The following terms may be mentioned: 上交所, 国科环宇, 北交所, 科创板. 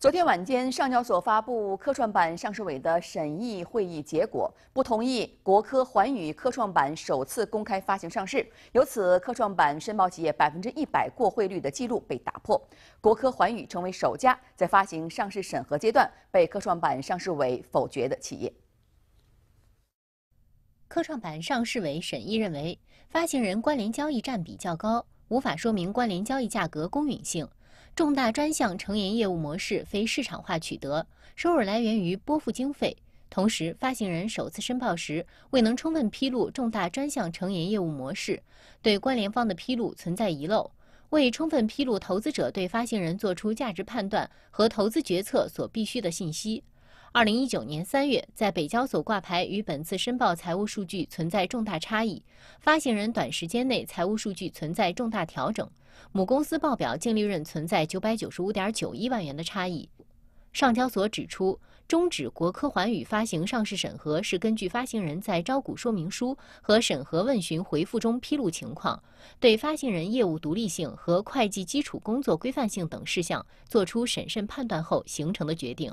昨天晚间，上交所发布科创板上市委的审议会议结果，不同意国科环宇科创板首次公开发行上市，由此科创板申报企业100%过会率的记录被打破，国科环宇成为首家在发行上市审核阶段被科创板上市委否决的企业。科创板上市委审议认为，发行人关联交易占比较高，无法说明关联交易价格公允性。 重大专项承研业务模式非市场化取得，收入来源于拨付经费。同时，发行人首次申报时未能充分披露重大专项承研业务模式，对关联方的披露存在遗漏，未充分披露投资者对发行人做出价值判断和投资决策所必需的信息。2019年3月，在北交所挂牌与本次申报财务数据存在重大差异，发行人短时间内财务数据存在重大调整。 母公司报表净利润存在995.91万元的差异。上交所指出，终止国科环宇发行上市审核是根据发行人在招股说明书和审核问询回复中披露情况，对发行人业务独立性和会计基础工作规范性等事项作出审慎判断后形成的决定。